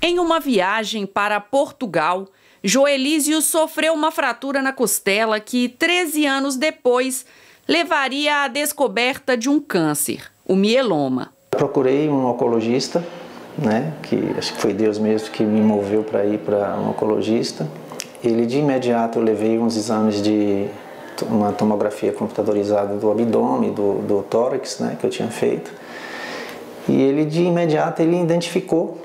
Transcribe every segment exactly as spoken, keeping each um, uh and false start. Em uma viagem para Portugal, Joelísio sofreu uma fratura na costela que, treze anos depois, levaria à descoberta de um câncer, o mieloma. Procurei um oncologista, né, que acho que foi Deus mesmo que me moveu para ir para um oncologista. Ele de imediato, eu levei uns exames de uma tomografia computadorizada do abdômen, do, do tórax, né, que eu tinha feito. E ele de imediato ele identificou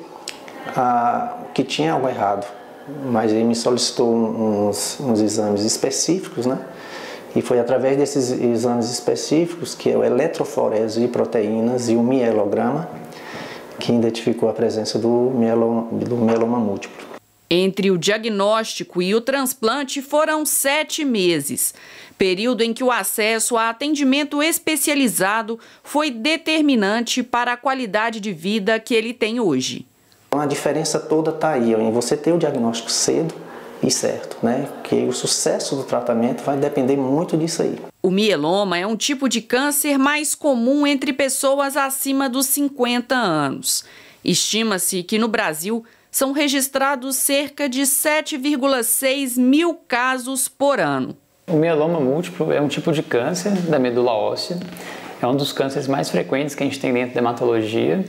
a, que tinha algo errado. Mas ele me solicitou uns, uns exames específicos, né? E foi através desses exames específicos, que é o eletroforese de proteínas e o mielograma, que identificou a presença do mieloma, do mieloma múltiplo. Entre o diagnóstico e o transplante foram sete meses, período em que o acesso a atendimento especializado foi determinante para a qualidade de vida que ele tem hoje. A diferença toda está aí, em você ter o diagnóstico cedo e certo, né? Que o sucesso do tratamento vai depender muito disso aí. O mieloma é um tipo de câncer mais comum entre pessoas acima dos cinquenta anos. Estima-se que no Brasil são registrados cerca de sete vírgula seis mil casos por ano. O mieloma múltiplo é um tipo de câncer da medula óssea, é um dos cânceres mais frequentes que a gente tem dentro da hematologia.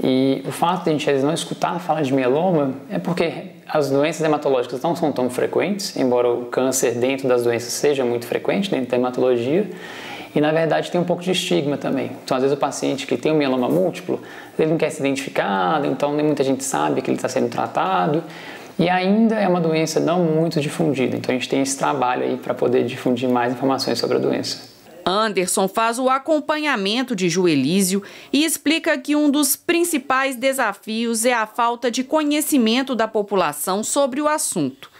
E o fato de a gente não escutar falar de mieloma é porque as doenças hematológicas não são tão frequentes, embora o câncer dentro das doenças seja muito frequente dentro da hematologia, e na verdade tem um pouco de estigma também. Então às vezes o paciente que tem um mieloma múltiplo, ele não quer ser identificado, então nem muita gente sabe que ele está sendo tratado, e ainda é uma doença não muito difundida, então a gente tem esse trabalho aí para poder difundir mais informações sobre a doença. Anderson faz o acompanhamento de Joelísio e explica que um dos principais desafios é a falta de conhecimento da população sobre o assunto.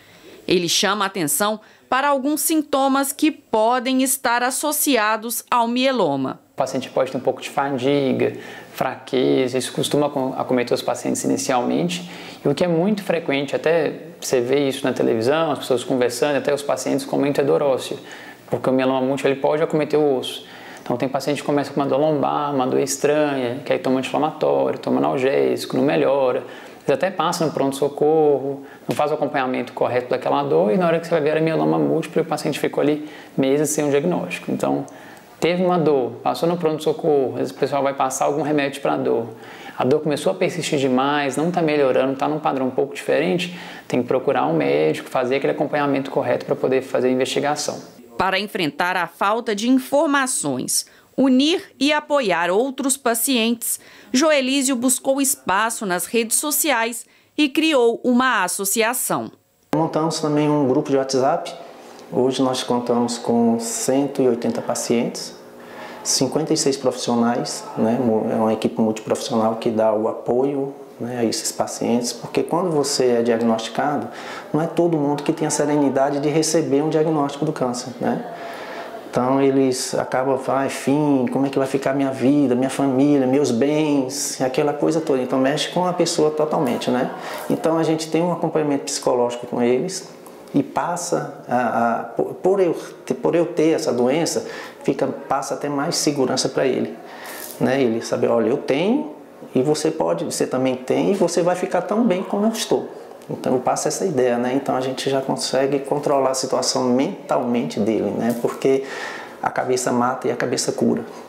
Ele chama a atenção para alguns sintomas que podem estar associados ao mieloma. O paciente pode ter um pouco de fadiga, fraqueza, isso costuma acometer os pacientes inicialmente, e o que é muito frequente, até você vê isso na televisão, as pessoas conversando, até os pacientes comentam dor óssea. Porque o mieloma múltiplo ele pode acometer o osso. Então tem paciente que começa com uma dor lombar, uma dor estranha, que aí toma anti-inflamatório, toma analgésico, não melhora. Eles até passam no pronto-socorro, não faz o acompanhamento correto daquela dor e na hora que você vai ver era mieloma múltiplo, o paciente ficou ali meses sem um diagnóstico. Então teve uma dor, passou no pronto-socorro, às vezes o pessoal vai passar algum remédio para a dor. A dor começou a persistir demais, não está melhorando, está num padrão um pouco diferente, tem que procurar um médico, fazer aquele acompanhamento correto para poder fazer a investigação. Para enfrentar a falta de informações, unir e apoiar outros pacientes, Joelísio buscou espaço nas redes sociais e criou uma associação. Montamos também um grupo de WhatsApp. Hoje nós contamos com cento e oitenta pacientes, cinquenta e seis profissionais, né? É uma equipe multiprofissional que dá o apoio, né, a esses pacientes, porque quando você é diagnosticado, não é todo mundo que tem a serenidade de receber um diagnóstico do câncer, né? Então eles acabam falando, ah, fim, como é que vai ficar minha vida, minha família, meus bens, aquela coisa toda. Então mexe com a pessoa totalmente, né? Então a gente tem um acompanhamento psicológico com eles e passa, a, a, por, eu, por eu ter essa doença, fica, passa até mais segurança para ele, né? Ele saber, olha, eu tenho, e você pode, você também tem, e você vai ficar tão bem como eu estou. Então eu passo essa ideia, né? Então a gente já consegue controlar a situação mentalmente dele, né? Porque a cabeça mata e a cabeça cura.